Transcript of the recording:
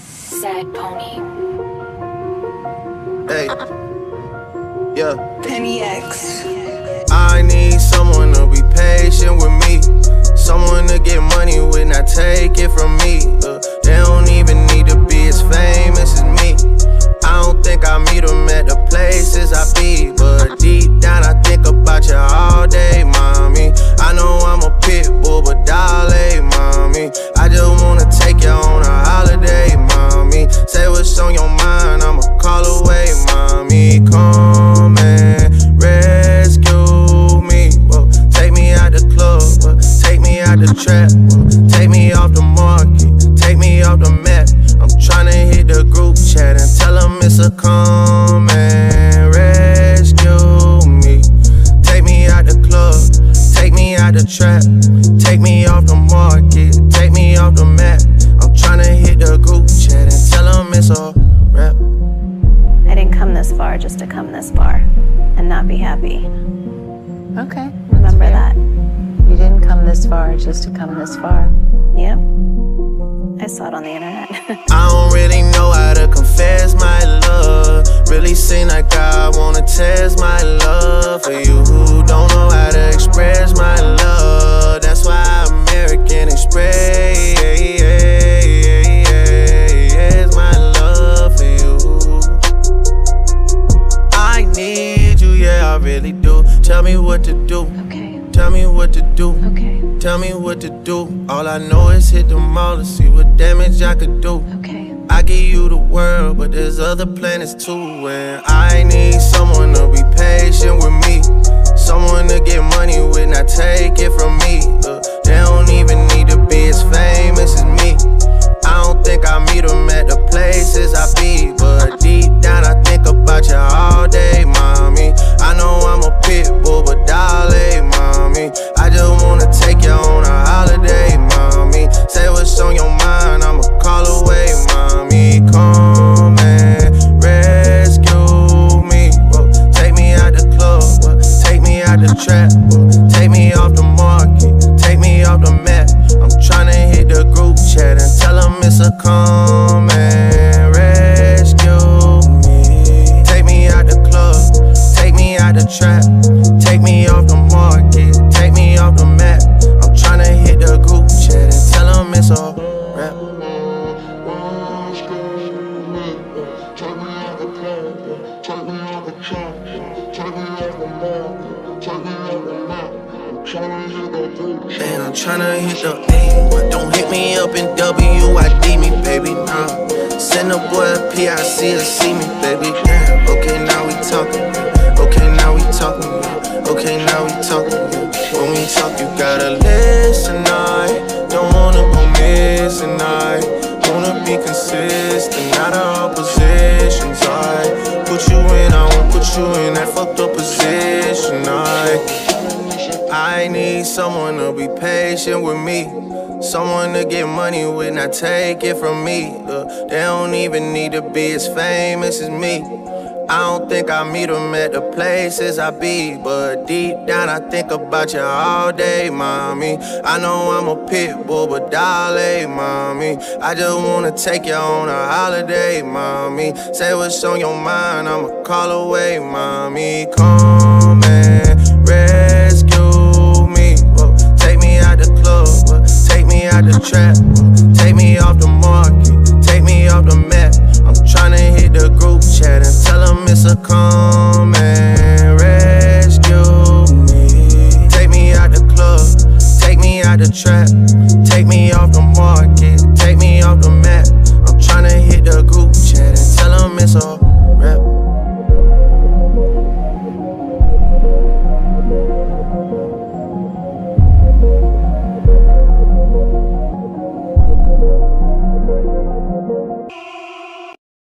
Sad pony. Hey. Yeah. Penny X. I need someone to be patient with me. Someone to get money when I take it from me. They don't even need to be as famous as me. I don't think I meet them at the places I be. But deep down I think about you all day, mommy. I know I'm a pitbull, but dolly, mommy. I just wanna take you on a holiday, mommy. Say what's on your mind, I'ma call away, mommy. Come and rescue me. Whoa. Take me out the club, whoa. Take me out the trap, whoa. Take me off the market, take me off the map. I'm tryna hit the group chat and tell them it's a come and rescue me. Take me out the club, take me out the trap, take me off the market, take me off the map. I'm tryna hit the group chat and tell them it's a rap. I didn't come this far just to come this far and not be happy. Okay, remember that. You didn't come this far just to come this far. Yep. I saw it on the internet. I don't really know how to confess my love. Really seem like I wanna test my love. For you who don't know how to express my love, that's why American Express is my love for you. I need you, yeah, I really do. Tell me what to do. Okay. Tell me what to do, okay. Tell me what to do. All I know is hit the mall and see what damage I could do, okay. I give you the world, but there's other planets too. And I need someone to be patient with me. Someone to get money when I take it from me. They don't even need to be as famous as me. I don't think I meet them at the places I be. But deep down I think about you all day, mommy. I know I'm a pitbull, but dolly, mommy. I just wanna take you on a holiday, mommy. Say what's on your mind, I'ma call away, mommy. Come and rescue me. Whoa. Take me out the club, whoa. Take me out the trap, whoa. Take me off the market, take me off the map. I'm tryna hit the group chat and tell them it's a come and rescue me. Take me out the club, take me out the trap, take me off the market, take me off the map. I'm tryna hit the group chat and tell them it's a rap. Take me out the club, take me out the trap, take me off the market, take me off the map. And I'm tryna hit the A, but don't hit me up in W-I-D me, baby, nah. Send a boy a P-I-C to see me, baby, damn. Okay, now we talking, okay, now we talking, okay, now we talking. When we talk, you gotta listen, I don't wanna go missing, I wanna be consistent, out of all positions, I put you in, I won't put you in that fucked up position, I need someone to be patient with me. Someone to get money when I take it from me. They don't even need to be as famous as me. I don't think I meet them at the places I be. But deep down I think about you all day, mommy. I know I'm a pitbull, but dolly, mommy. I just wanna take you on a holiday, mommy. Say what's on your mind, I'ma call away, mommy. Come and rescue me, whoa. Take me out the club, whoa. Take me out the trap, whoa. Take me off the market, take me off the map. I'm tryna hit the group chat and tell them it's a con.